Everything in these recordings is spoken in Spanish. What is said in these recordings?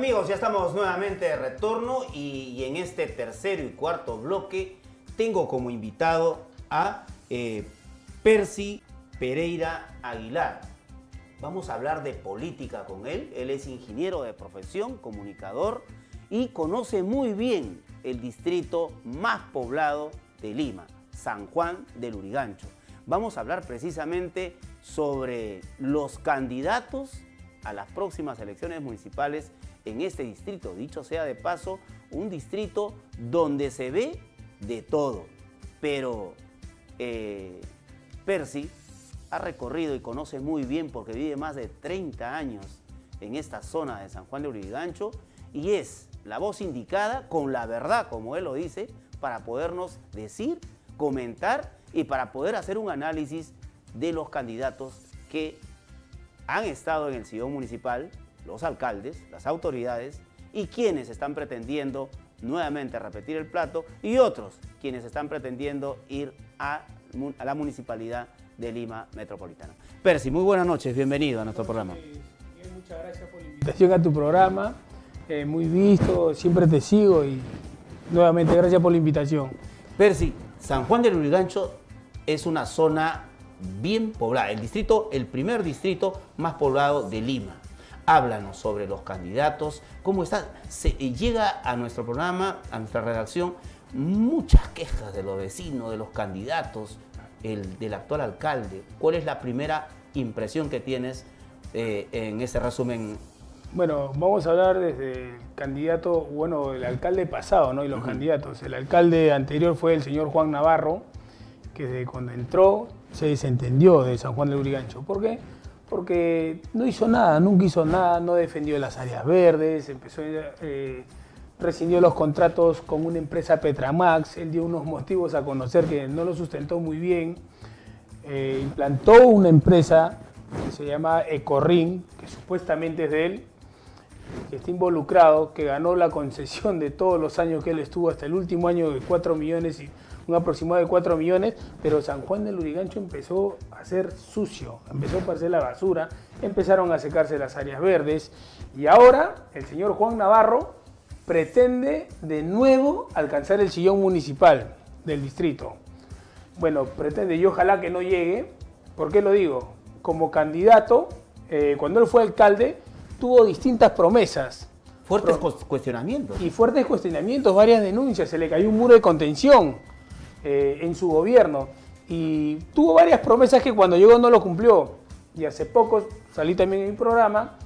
Amigos, ya estamos nuevamente de retorno y en este tercero y cuarto bloque tengo como invitado a Percy Pereyra Aguilar. Vamos a hablar de política con él. Él es ingeniero de profesión, comunicador y conoce muy bien el distrito más poblado de Lima, San Juan de Lurigancho. Vamos a hablar precisamente sobre los candidatos a las próximas elecciones municipales en este distrito. Dicho sea de paso, un distrito donde se ve de todo. Pero Percy ha recorrido y conoce muy bien porque vive más de 30 años en esta zona de San Juan de Lurigancho y es la voz indicada con la verdad, como él lo dice, para podernos decir, comentar y para poder hacer un análisis de los candidatos que han estado en el sillón municipal, los alcaldes, las autoridades y quienes están pretendiendo nuevamente repetir el plato y otros quienes están pretendiendo ir a la municipalidad de Lima Metropolitana. Percy, muy buenas noches, bienvenido a nuestro programa. Muchas gracias por la invitación a tu programa, muy visto, siempre te sigo y nuevamente gracias por la invitación. Percy, San Juan de Lurigancho es una zona bien poblada, el distrito, el primer distrito más poblado de Lima. Háblanos sobre los candidatos, cómo están. Llega a nuestro programa, a nuestra redacción, muchas quejas de los vecinos, de los candidatos, del actual alcalde. ¿Cuál es la primera impresión que tienes en ese resumen? Bueno, vamos a hablar desde el candidato, bueno, el alcalde pasado, ¿no? Y los candidatos. El alcalde anterior fue el señor Juan Navarro, que desde cuando entró se desentendió de San Juan de Lurigancho. ¿Por qué? Porque no hizo nada, nunca hizo nada, no defendió las áreas verdes, empezó rescindió los contratos con una empresa Petramax, él dio unos motivos a conocer que no lo sustentó muy bien, implantó una empresa que se llama Ecorrín, que supuestamente es de él, que está involucrado, que ganó la concesión de todos los años que él estuvo hasta el último año de 4 millones y un aproximado de 4 millones, pero San Juan de Lurigancho empezó a ser sucio, empezó a aparecer la basura, empezaron a secarse las áreas verdes y ahora el señor Juan Navarro pretende de nuevo alcanzar el sillón municipal del distrito. Bueno, pretende, y ojalá que no llegue. ¿Por qué lo digo? Como candidato, cuando él fue alcalde, tuvo distintas promesas. Fuertes cuestionamientos. Y fuertes cuestionamientos, varias denuncias, se le cayó un muro de contención en su gobierno. Y tuvo varias promesas que cuando llegó no lo cumplió. Y hace poco salí también en mi programa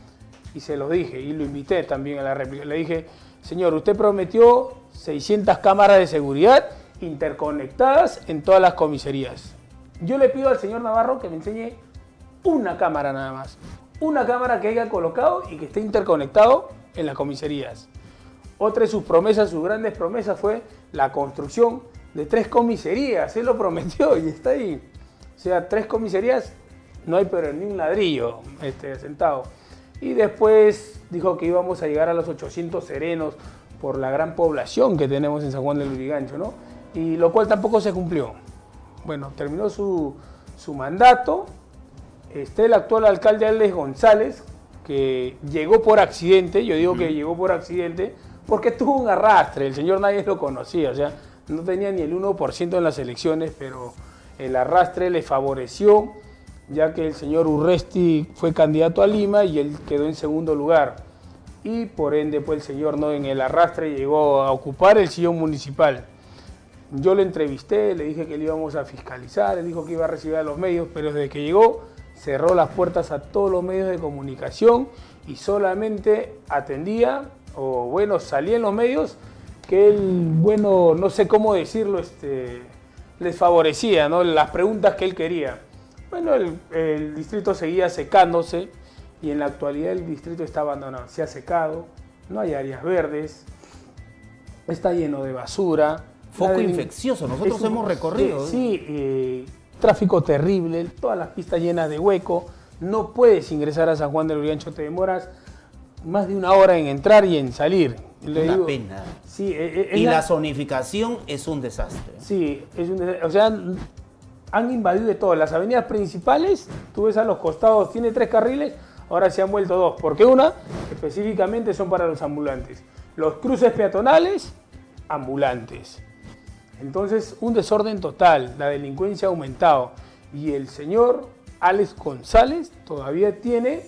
y se los dije, y lo invité también a la réplica. Le dije, señor, usted prometió 600 cámaras de seguridad interconectadas en todas las comisarías. Yo le pido al señor Navarro que me enseñe una cámara nada más. Una cámara que haya colocado y que esté interconectado en las comisarías. Otra de sus promesas, sus grandes promesas, fue la construcción de 3 comisarías. Él lo prometió y está ahí. O sea, 3 comisarías, no hay pero ni un ladrillo sentado. Y después dijo que íbamos a llegar a los 800 serenos por la gran población que tenemos en San Juan de Lurigancho, ¿no? Y lo cual tampoco se cumplió. Bueno, terminó su mandato. El actual alcalde Alex González, que llegó por accidente, yo digo que llegó por accidente, porque tuvo un arrastre, el señor nadie lo conocía, o sea, no tenía ni el 1% en las elecciones, pero el arrastre le favoreció, ya que el señor Urresti fue candidato a Lima y él quedó en segundo lugar. Y por ende, pues el señor no en el arrastre llegó a ocupar el sillón municipal. Yo le entrevisté, le dije que le íbamos a fiscalizar, le dijo que iba a recibir a los medios, pero desde que llegó cerró las puertas a todos los medios de comunicación y solamente atendía, o bueno, salía en los medios que él, bueno, no sé cómo decirlo, les favorecía, ¿no? Las preguntas que él quería. Bueno, el distrito seguía secándose y en la actualidad el distrito está abandonado. Se ha secado, no hay áreas verdes, está lleno de basura. Foco infeccioso, nosotros hemos recorrido. Sí, tráfico terrible, todas las pistas llenas de hueco. No puedes ingresar a San Juan de Lurigancho, te demoras más de una hora en entrar y en salir. Una pena. Sí, y la zonificación es un desastre. Sí, es un desastre. O sea, han invadido de todo. Las avenidas principales, tú ves a los costados, tiene 3 carriles, ahora se han vuelto dos, porque una específicamente son para los ambulantes. Los cruces peatonales, ambulantes. Entonces, un desorden total, la delincuencia ha aumentado. Y el señor Alex González todavía tiene,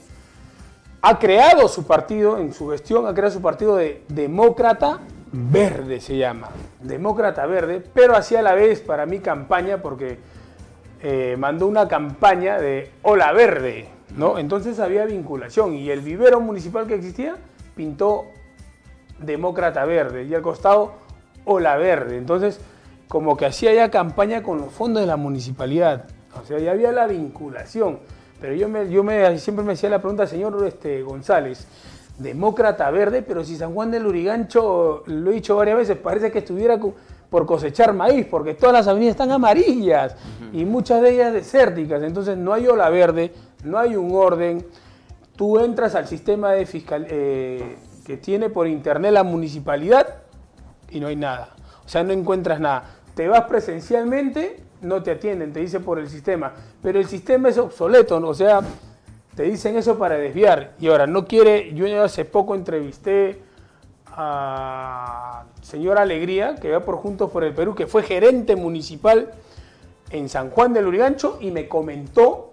ha creado su partido, en su gestión, ha creado su partido de Demócrata Verde, se llama. Demócrata Verde, pero hacía a la vez para mí campaña, porque mandó una campaña de Hola Verde, ¿no? Entonces había vinculación y el vivero municipal que existía pintó Demócrata Verde y al costado Hola Verde. Entonces, como que hacía ya campaña con los fondos de la municipalidad. O sea, ya había la vinculación. Pero siempre me hacía la pregunta, señor González, Demócrata Verde, pero si San Juan de Lurigancho, lo he dicho varias veces, parece que estuviera por cosechar maíz, porque todas las avenidas están amarillas y muchas de ellas desérticas. Entonces no hay Ola Verde, no hay un orden. Tú entras al sistema de fiscal que tiene por internet la municipalidad y no hay nada. O sea, no encuentras nada. Te vas presencialmente, no te atienden, te dicen por el sistema. Pero el sistema es obsoleto, ¿no? O sea, te dicen eso para desviar. Y ahora, no quiere... Yo hace poco entrevisté a señora Alegría, que va por Juntos por el Perú, que fue gerente municipal en San Juan de Lurigancho, y me comentó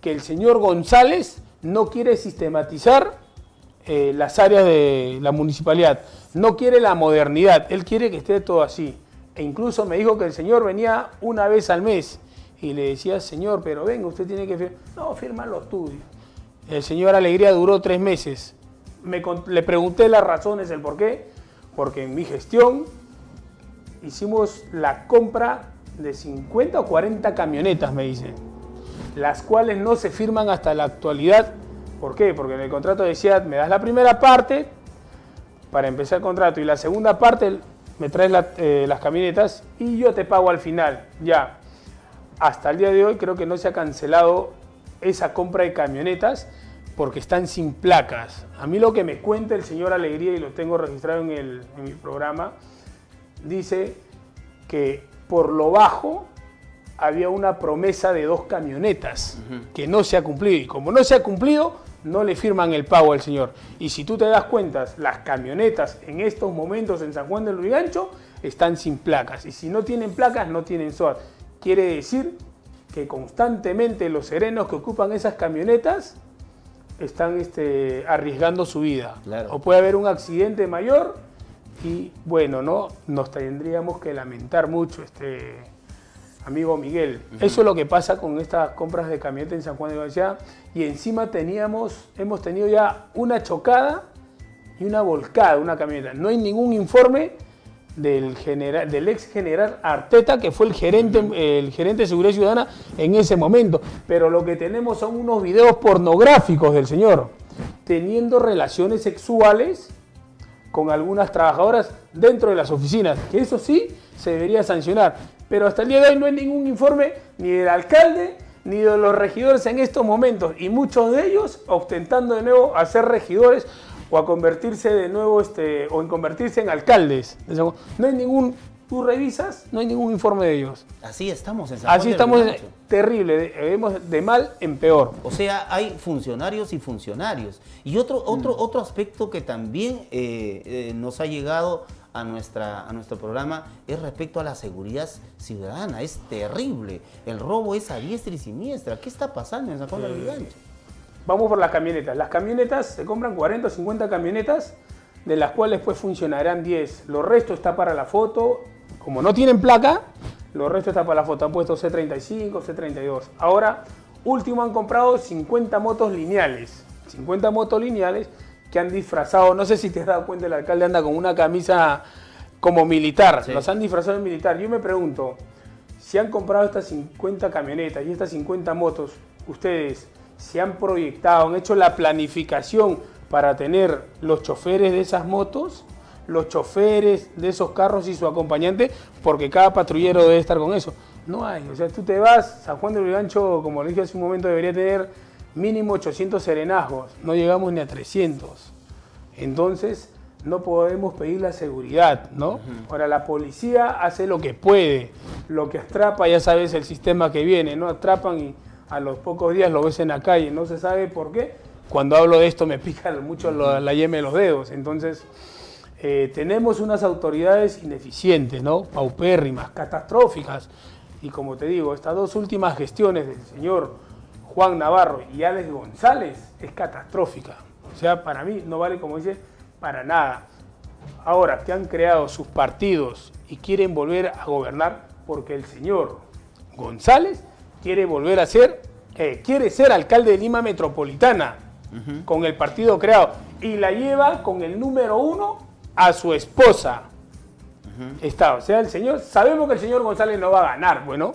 que el señor González no quiere sistematizar las áreas de la municipalidad. No quiere la modernidad, él quiere que esté todo así. E incluso me dijo que el señor venía una vez al mes y le decía, señor, pero venga, usted tiene que firmar. No, firma los tuyos. El señor Alegría duró 3 meses. Le pregunté las razones, el por qué. Porque en mi gestión hicimos la compra de 50 o 40 camionetas, me dicen, las cuales no se firman hasta la actualidad. ¿Por qué? Porque en el contrato decía, me das la primera parte para empezar el contrato y la segunda parte me traes las camionetas y yo te pago al final. Ya, hasta el día de hoy creo que no se ha cancelado esa compra de camionetas porque están sin placas. A mí lo que me cuenta el señor Alegría, y lo tengo registrado en mi programa, dice que por lo bajo había una promesa de 2 camionetas que no se ha cumplido. Y como no se ha cumplido, no le firman el pago al señor. Y si tú te das cuenta, las camionetas en estos momentos en San Juan de Lurigancho están sin placas. Y si no tienen placas, no tienen SOAT. Quiere decir que constantemente los serenos que ocupan esas camionetas están arriesgando su vida. Claro. O puede haber un accidente mayor y, bueno, ¿no? Nos tendríamos que lamentar mucho amigo Miguel. Eso es lo que pasa con estas compras de camioneta en San Juan de Lurigancho. Y encima hemos tenido ya una chocada y una volcada, una camioneta. No hay ningún informe del ex general Arteta, que fue el gerente de Seguridad Ciudadana en ese momento. Pero lo que tenemos son unos videos pornográficos del señor, teniendo relaciones sexuales con algunas trabajadoras dentro de las oficinas, que eso sí se debería sancionar. Pero hasta el día de hoy no hay ningún informe ni del alcalde ni de los regidores en estos momentos, y muchos de ellos ostentando de nuevo a ser regidores o a convertirse de nuevo o en convertirse en alcaldes. No hay ningún, tú revisas, no hay ningún informe de ellos. Así estamos en San Juan. Así estamos, terrible, vemos de mal en peor. O sea, hay funcionarios y funcionarios. Y otro aspecto que también nos ha llegado a nuestro programa es respecto a la seguridad ciudadana. Es terrible. El robo es a diestra y siniestra. ¿Qué está pasando en San Juan de Lurigancho? Vamos por las camionetas. Las camionetas, se compran 40 o 50 camionetas, de las cuales pues funcionarán 10. Lo resto está para la foto. Como no tienen placa, lo resto está para la foto. Han puesto C35, C32. Ahora, último han comprado 50 motos lineales. 50 motos lineales que han disfrazado, no sé si te has dado cuenta, el alcalde anda con una camisa como militar, sí. Los han disfrazado de militar. Yo me pregunto, si han comprado estas 50 camionetas y estas 50 motos, ustedes se han proyectado, han hecho la planificación para tener los choferes de esas motos, los choferes de esos carros y su acompañante, porque cada patrullero debe estar con eso. No hay, o sea, tú te vas, San Juan de Lurigancho, como lo dije hace un momento, debería tener mínimo 800 serenazgos, no llegamos ni a 300. Entonces, no podemos pedir la seguridad, ¿no? Ahora, la policía hace lo que puede, lo que atrapa, ya sabes el sistema que viene, ¿no? Atrapan y a los pocos días lo ves en la calle, no se sabe por qué. Cuando hablo de esto me pica mucho la yema de los dedos. Entonces, tenemos unas autoridades ineficientes, ¿no? Paupérrimas, catastróficas. Y como te digo, estas dos últimas gestiones del señor Juan Navarro y Alex González es catastrófica. O sea, para mí no vale, como dice, para nada. Ahora, que han creado sus partidos y quieren volver a gobernar porque el señor González quiere volver a ser, quiere ser alcalde de Lima Metropolitana con el partido creado. Y la lleva con el número 1 a su esposa. Está, o sea, el señor, sabemos que el señor González no va a ganar, bueno,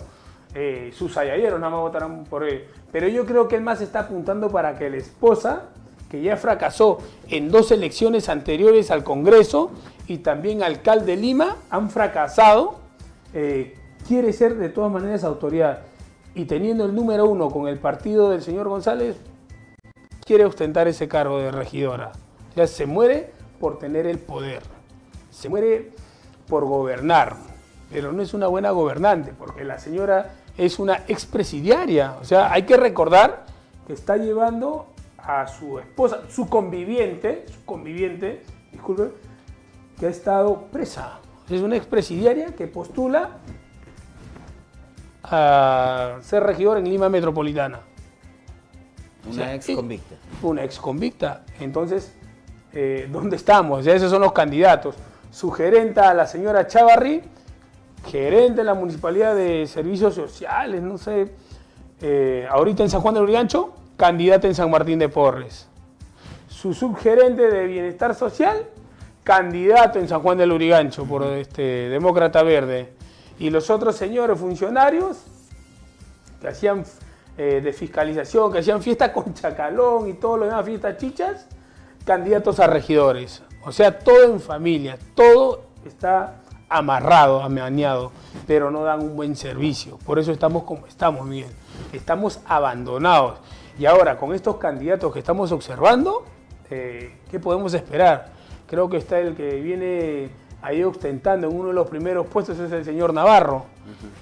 sus ayayeros nada más votarán por él. Pero yo creo que él más está apuntando para que la esposa, que ya fracasó en 2 elecciones anteriores al Congreso y también alcalde de Lima, han fracasado, quiere ser de todas maneras autoridad. Y teniendo el número 1 con el partido del señor González, quiere ostentar ese cargo de regidora. Ya se muere por tener el poder, se muere por gobernar, pero no es una buena gobernante, porque la señora es una expresidiaria. O sea, hay que recordar que está llevando a su esposa, su conviviente, disculpen, que ha estado presa. Es una expresidiaria que postula a ser regidor en Lima Metropolitana. Una ex convicta. Una ex convicta. Entonces, ¿dónde estamos? O sea, esos son los candidatos. Su gerenta, a la señora Chavarri, gerente de la Municipalidad de Servicios Sociales, no sé, ahorita en San Juan de Lurigancho, candidata en San Martín de Porres. Su subgerente de Bienestar Social, candidato en San Juan de Lurigancho por Demócrata Verde. Y los otros señores funcionarios que hacían de fiscalización, que hacían fiesta con Chacalón y todo lo demás, fiestas chichas, candidatos a regidores. O sea, todo en familia, todo está amarrado, amañado, pero no dan un buen servicio. Por eso estamos como estamos, Miguel. Estamos abandonados. Y ahora, con estos candidatos que estamos observando, ¿qué podemos esperar? Creo que está el que viene ahí ostentando en uno de los primeros puestos, es el señor Navarro.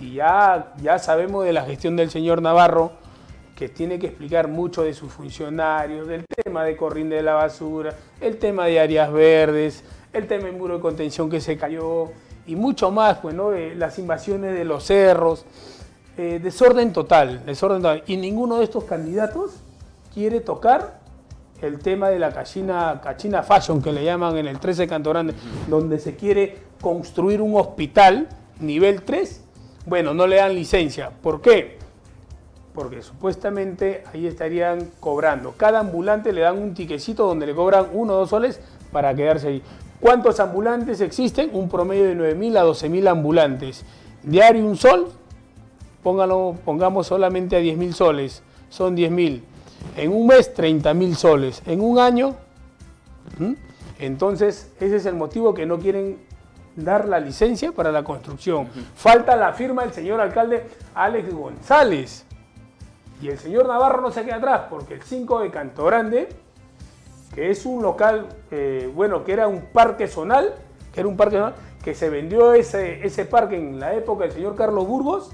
Y ya sabemos de la gestión del señor Navarro, que tiene que explicar mucho de sus funcionarios, del tema de Ecorrín de la basura, el tema de áreas verdes, el tema del muro de contención que se cayó y mucho más, pues, ¿no? Las invasiones de los cerros, desorden total. Y ninguno de estos candidatos quiere tocar el tema de la cachina fashion, que le llaman en el 13 Canto Grande, donde se quiere construir un hospital nivel 3. Bueno, no le dan licencia. ¿Por qué? Porque supuestamente ahí estarían cobrando. Cada ambulante le dan un tiquecito donde le cobran 1 o 2 soles para quedarse ahí. ¿Cuántos ambulantes existen? Un promedio de 9.000 a 12.000 ambulantes. Diario 1 sol, pongamos solamente a 10.000 soles. Son 10.000. En un mes, 30.000 soles. En un año, entonces ese es el motivo que no quieren dar la licencia para la construcción. Falta la firma del señor alcalde Alex González. Y el señor Navarro no se queda atrás, porque el 5 de Canto Grande, que es un local, bueno, que era un parque zonal, que se vendió ese parque en la época del señor Carlos Burgos.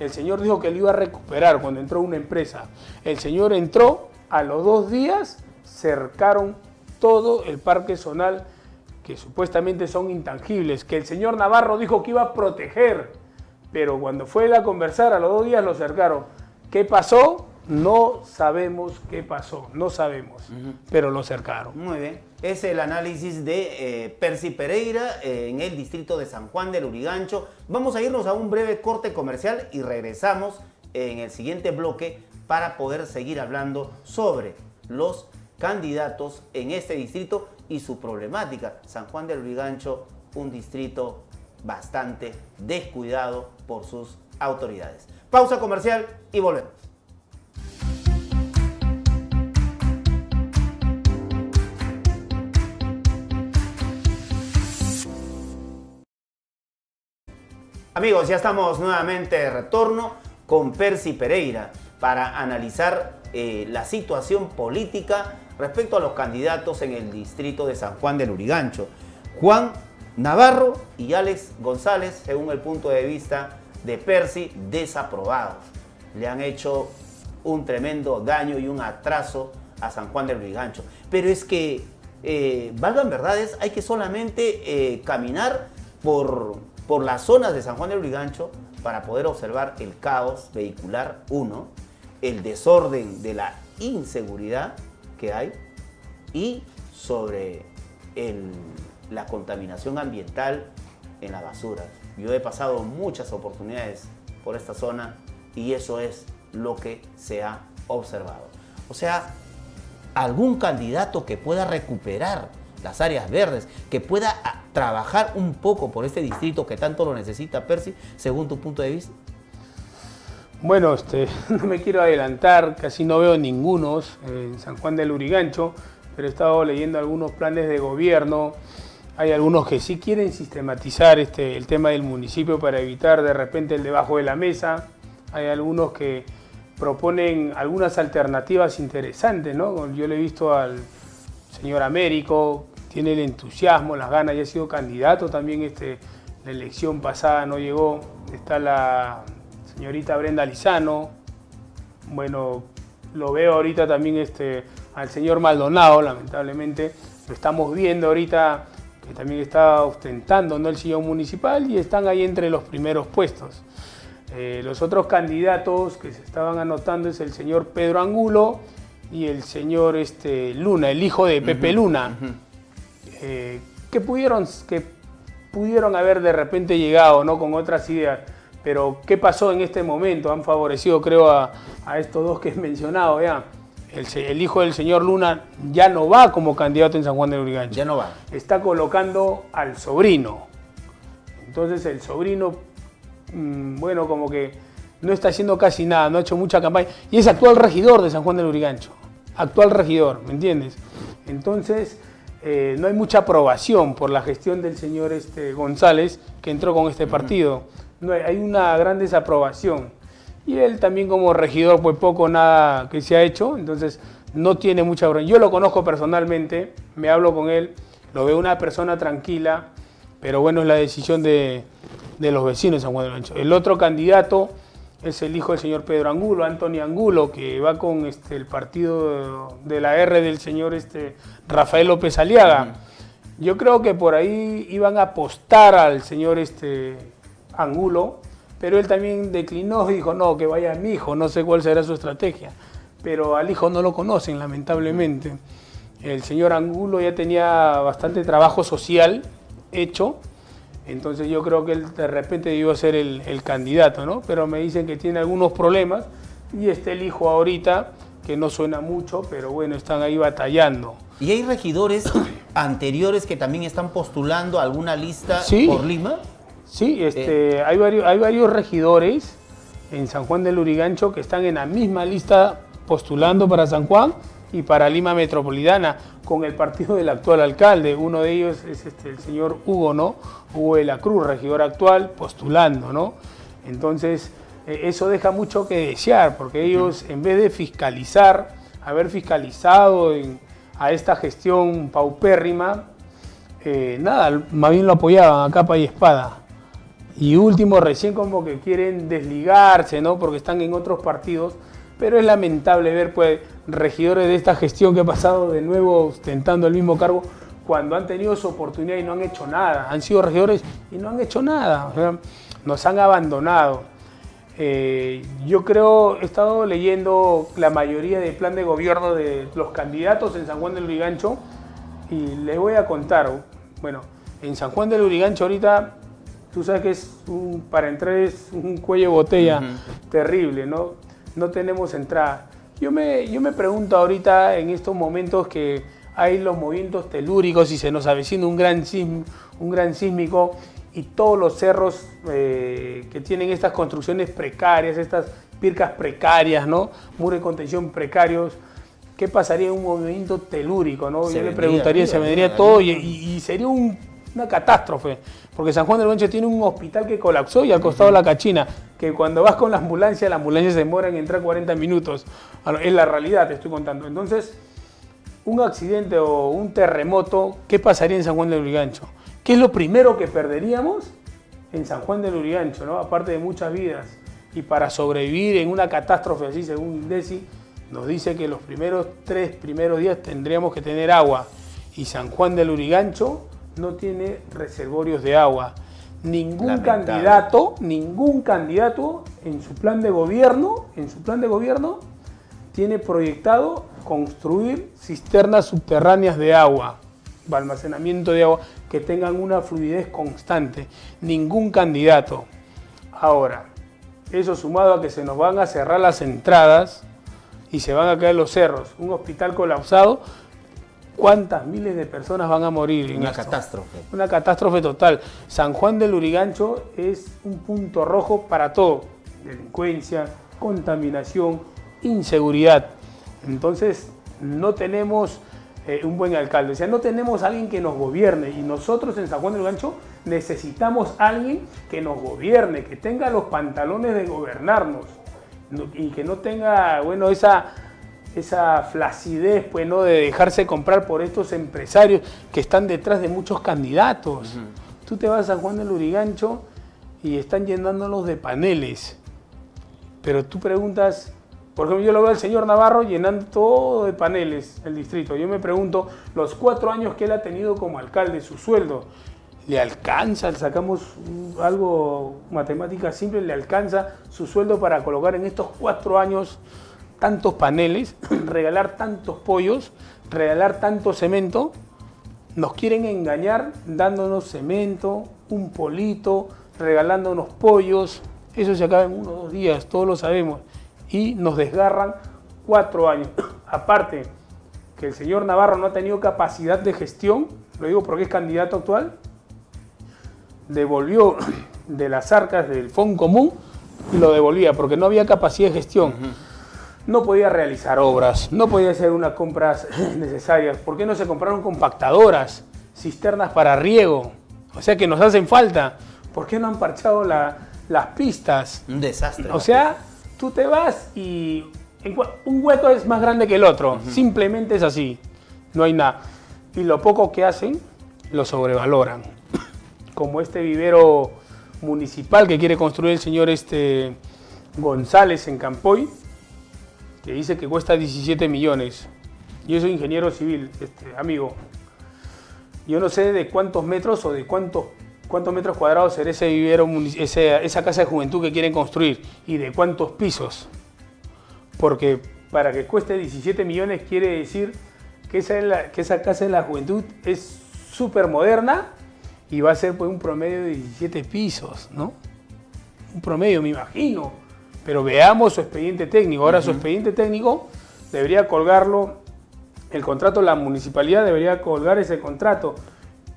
El señor dijo que lo iba a recuperar cuando entró una empresa. El señor entró, a los 2 días cercaron todo el parque zonal, que supuestamente son intangibles, que el señor Navarro dijo que iba a proteger, pero cuando fue él a conversar, a los 2 días lo cercaron. ¿Qué pasó? No sabemos qué pasó, no sabemos, pero lo cercaron. Muy bien. Es el análisis de Percy Pereyra en el distrito de San Juan de Lurigancho. Vamos a irnos a un breve corte comercial y regresamos en el siguiente bloque para poder seguir hablando sobre los candidatos en este distrito y su problemática. San Juan de Lurigancho, un distrito bastante descuidado por sus autoridades. Pausa comercial y volvemos. Amigos, ya estamos nuevamente de retorno con Percy Pereyra para analizar la situación política respecto a los candidatos en el distrito de San Juan de Lurigancho. Juan Navarro y Alex González, según el punto de vista de Percy, desaprobados. Le han hecho un tremendo daño y un atraso a San Juan de Lurigancho. Pero es que, valgan verdades, hay que solamente caminar por las zonas de San Juan de Lurigancho para poder observar el caos vehicular, uno, el desorden de la inseguridad que hay y sobre la contaminación ambiental en la basura. Yo he pasado muchas oportunidades por esta zona y eso es lo que se ha observado. O sea, algún candidato que pueda recuperar las áreas verdes, que pueda trabajar un poco por este distrito que tanto lo necesita, Percy, según tu punto de vista. Bueno, no me quiero adelantar, casi no veo ningunos en San Juan de Lurigancho, pero he estado leyendo algunos planes de gobierno. Hay algunos que sí quieren sistematizar el tema del municipio para evitar de repente el debajo de la mesa. Hay algunos que proponen algunas alternativas interesantes, ¿no? Yo le he visto al señor Américo, tiene el entusiasmo, las ganas, ya ha sido candidato también la elección pasada, no llegó. Está la señorita Brenda Lizano. Bueno, lo veo ahorita también al señor Maldonado, lamentablemente. Lo estamos viendo ahorita, que también está ostentando, ¿no?, el sillón municipal y están ahí entre los primeros puestos. Los otros candidatos que se estaban anotando es el señor Pedro Angulo y el señor Luna, el hijo de Pepe Luna, que pudieron haber de repente llegado, ¿no?, con otras ideas. Pero ¿qué pasó en este momento? Han favorecido, creo, a estos dos que he mencionado, ¿ya? El hijo del señor Luna ya no va como candidato en San Juan de Lurigancho. Ya no va. Está colocando al sobrino. Entonces el sobrino, bueno, como que no está haciendo casi nada, no ha hecho mucha campaña. Y es actual regidor de San Juan de Lurigancho. Actual regidor, ¿me entiendes? Entonces, no hay mucha aprobación por la gestión del señor González, que entró con este partido. No, hay una gran desaprobación. Y él también como regidor, pues poco o nada que se ha hecho. Entonces, no tiene mucha... Yo lo conozco personalmente, me hablo con él, lo veo una persona tranquila, pero bueno, es la decisión de los vecinos de San Juan de Lurigancho. El otro candidato es el hijo del señor Pedro Angulo, Antonio Angulo, que va con el partido de la R del señor Rafael López Aliaga. Yo creo que por ahí iban a apostar al señor Angulo, pero él también declinó y dijo, no, que vaya mi hijo, no sé cuál será su estrategia. Pero al hijo no lo conocen, lamentablemente. El señor Angulo ya tenía bastante trabajo social hecho, entonces yo creo que él de repente debió ser el candidato, ¿no? Pero me dicen que tiene algunos problemas y el hijo ahorita, que no suena mucho, pero bueno, están ahí batallando. ¿Y hay regidores anteriores que también están postulando alguna lista por Lima? Sí, hay varios regidores en San Juan de Lurigancho que están en la misma lista postulando para San Juan y para Lima Metropolitana con el partido del actual alcalde. Uno de ellos es el señor Hugo, ¿no? Hugo de la Cruz, regidor actual, postulando, ¿no? Entonces, eso deja mucho que desear porque ellos, en vez de fiscalizar, haber fiscalizado a esta gestión paupérrima, nada, más bien lo apoyaban a capa y espada. Y último, recién como que quieren desligarse, ¿no?, porque están en otros partidos, pero es lamentable ver, pues, regidores de esta gestión que ha pasado de nuevo ostentando el mismo cargo cuando han tenido su oportunidad y no han hecho nada. Han sido regidores y no han hecho nada, o sea, nos han abandonado. Yo creo, he estado leyendo la mayoría del plan de gobierno de los candidatos en San Juan de Lurigancho y les voy a contar, bueno, en San Juan de Lurigancho ahorita, tú sabes que para entrar es un cuello de botella terrible, ¿no? No tenemos entrada. Yo me pregunto ahorita, en estos momentos que hay los movimientos telúricos y se nos avecina un gran sísmico y todos los cerros que tienen estas construcciones precarias, estas pircas precarias, ¿no?, muros de contención precarios, ¿qué pasaría en un movimiento telúrico, ¿no? Yo le preguntaría, se vendría todo y sería una catástrofe. Porque San Juan de Lurigancho tiene un hospital que colapsó y al costado la cachina, que cuando vas con la ambulancia se demora en entrar 40 minutos. Es la realidad, te estoy contando. Entonces, un accidente o un terremoto, ¿qué pasaría en San Juan de Lurigancho? ¿Qué es lo primero que perderíamos en San Juan de Lurigancho, ¿no? Aparte de muchas vidas. y para sobrevivir en una catástrofe así, según INDESI, nos dice que los tres primeros días tendríamos que tener agua. Y San Juan de Lurigancho no tiene reservorios de agua. Ningún candidato en su plan de gobierno, tiene proyectado construir cisternas subterráneas de agua, de almacenamiento de agua, que tengan una fluidez constante. Ningún candidato. Ahora, eso sumado a que se nos van a cerrar las entradas y se van a caer los cerros, un hospital colapsado, ¿cuántas miles de personas van a morir en esto? Catástrofe. Una catástrofe total. San Juan de Lurigancho es un punto rojo para todo. Delincuencia, contaminación, inseguridad. Entonces, no tenemos un buen alcalde. O sea, no tenemos alguien que nos gobierne. Y nosotros en San Juan de Lurigancho necesitamos a alguien que nos gobierne, que tenga los pantalones de gobernarnos. Y que no tenga, bueno, esa flacidez, pues, ¿no?, de dejarse comprar por estos empresarios que están detrás de muchos candidatos. Tú te vas a San Juan de Lurigancho y están llenándolos de paneles. Pero tú preguntas, por ejemplo, yo lo veo al señor Navarro llenando todo de paneles el distrito. Yo me pregunto, los 4 años que él ha tenido como alcalde, su sueldo, ¿le alcanza? Sacamos algo, matemática simple, ¿le alcanza su sueldo para colocar en estos 4 años tantos paneles, regalar tantos pollos, regalar tanto cemento? Nos quieren engañar dándonos cemento, un polito, regalándonos pollos. Eso se acaba en 1 o 2 días, todos lo sabemos. Y nos desgarran 4 años. Aparte, que el señor Navarro no ha tenido capacidad de gestión, lo digo porque es candidato actual, devolvió de las arcas del Fondo Común y lo devolvía porque no había capacidad de gestión. No podía realizar obras, no podía hacer unas compras necesarias. ¿Por qué no se compraron compactadoras, cisternas para riego? O sea, que nos hacen falta. ¿Por qué no han parchado las pistas? Un desastre. O sea, tú te vas y un hueco es más grande que el otro. Simplemente es así. No hay nada. Y lo poco que hacen, lo sobrevaloran. Como este vivero municipal que quiere construir el señor González en Campoy, que dice que cuesta 17 millones. Yo soy ingeniero civil, amigo. Yo no sé de cuántos metros o de cuántos metros cuadrados será ese vivero, esa casa de juventud que quieren construir y de cuántos pisos. Porque para que cueste 17 millones quiere decir que esa casa de la juventud es súper moderna y va a ser, pues, un promedio de 17 pisos, ¿no? Un promedio, me imagino. Pero veamos su expediente técnico. Ahora, su expediente técnico debería colgarlo, el contrato, la municipalidad debería colgar ese contrato.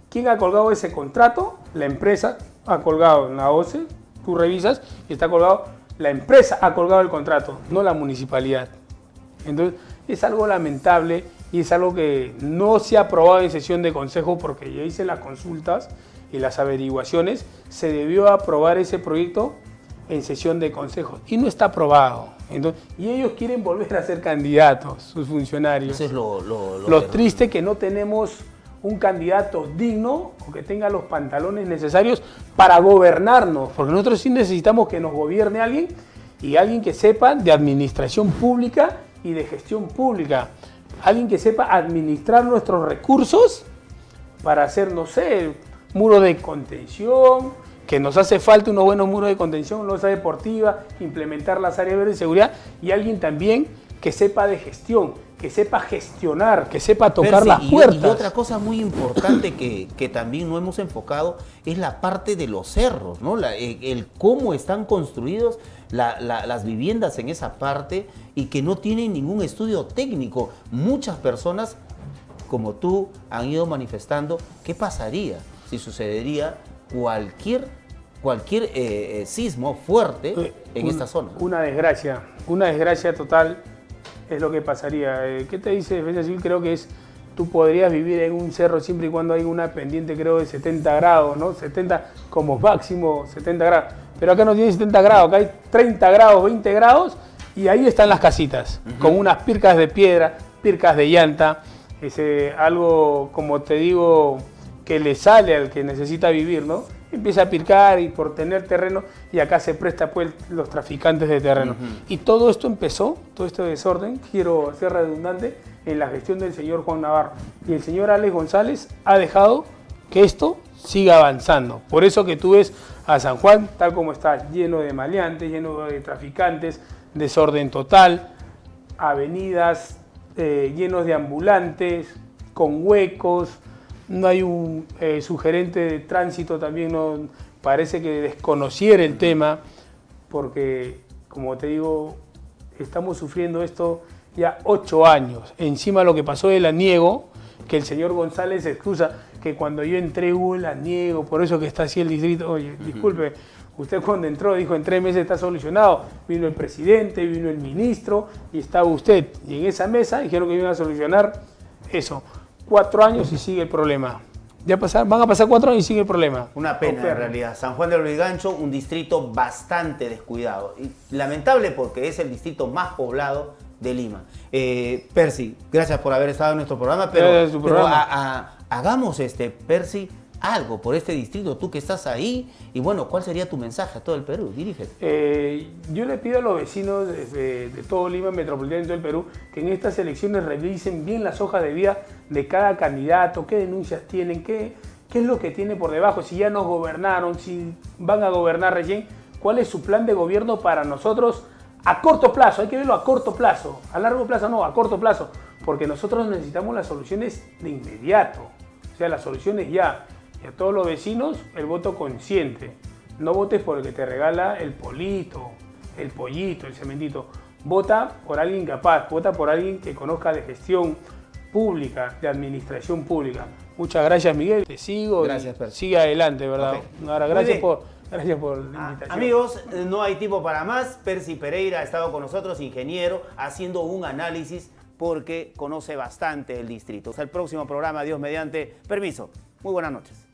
¿Quién ha colgado ese contrato? La empresa ha colgado en la OSCE. Tú revisas y está colgado. La empresa ha colgado el contrato, no la municipalidad. Entonces, es algo lamentable. Y es algo que no se ha aprobado en sesión de consejo porque ya hice las consultas y las averiguaciones. Se debió aprobar ese proyecto en sesión de consejo y no está aprobado. Entonces, y ellos quieren volver a ser candidatos, sus funcionarios. Eso es lo triste, que no tenemos un candidato digno o que tenga los pantalones necesarios para gobernarnos. Porque nosotros sí necesitamos que nos gobierne alguien, y alguien que sepa de administración pública y de gestión pública. Alguien que sepa administrar nuestros recursos para hacer, no sé, muros de contención, que nos hace falta unos buenos muros de contención, losa deportiva, implementar las áreas verdes de seguridad, y alguien también que sepa de gestión, que sepa gestionar, que sepa tocar las puertas. Y otra cosa muy importante que también no hemos enfocado es la parte de los cerros, ¿no? El cómo están construidos las viviendas en esa parte, y que no tienen ningún estudio técnico. Muchas personas, como tú, han ido manifestando qué pasaría si sucedería cualquier sismo fuerte en esta zona. Una desgracia total es lo que pasaría. ¿Qué te dice Defensa Civil? Creo que es, tú podrías vivir en un cerro siempre y cuando hay una pendiente, creo, de 70 grados, ¿no? 70 como máximo, 70 grados. Pero acá no tiene 70 grados, acá hay 30 grados, 20 grados, y ahí están las casitas, con unas pircas de piedra, pircas de llanta, algo, como te digo, que le sale al que necesita vivir, ¿no? empieza a picar y por tener terreno, y acá se presta pues los traficantes de terreno. Y todo esto empezó, todo este desorden, quiero ser redundante, en la gestión del señor Juan Navarro. Y el señor Alex González ha dejado que esto siga avanzando. Por eso que tú ves a San Juan tal como está, lleno de maleantes, lleno de traficantes, desorden total, avenidas llenos de ambulantes, con huecos. No hay un sugerente de tránsito, también no, parece que desconociera el tema, porque, como te digo, estamos sufriendo esto ya 8 años. Encima lo que pasó del aniego, que el señor González excusa que cuando yo entré hubo el aniego, por eso que está así el distrito. Oye, disculpe, usted cuando entró dijo en 3 meses está solucionado. Vino el presidente, vino el ministro y estaba usted. Y en esa mesa dijeron que iban a solucionar eso. 4 años y sigue el problema. Ya van a pasar 4 años y sigue el problema. Una pena, en realidad. San Juan de Lurigancho, un distrito bastante descuidado. Y lamentable porque es el distrito más poblado de Lima. Percy, gracias por haber estado en nuestro programa, pero hagamos, Percy, algo por este distrito, tú que estás ahí, y bueno, ¿cuál sería tu mensaje a todo el Perú? Dirígete. Yo le pido a los vecinos de todo Lima, metropolitano y todo el Perú, que en estas elecciones revisen bien las hojas de vida de cada candidato, qué denuncias tienen, qué es lo que tiene por debajo, si ya nos gobernaron, si van a gobernar recién, cuál es su plan de gobierno para nosotros a corto plazo. Hay que verlo a corto plazo, a largo plazo no, a corto plazo, porque nosotros necesitamos las soluciones de inmediato, o sea, las soluciones ya. Y a todos los vecinos, el voto consciente. No votes por el que te regala el polito, el pollito, el cementito. Vota por alguien capaz, vota por alguien que conozca de gestión pública, de administración pública. Muchas gracias, Miguel. Te sigo. Gracias, Percy. Sigue adelante, ¿verdad? Okay. Ahora, gracias por la invitación. Amigos, no hay tiempo para más. Percy Pereyra ha estado con nosotros, ingeniero, haciendo un análisis porque conoce bastante el distrito. Hasta el próximo programa, Dios mediante. Permiso. Muy buenas noches.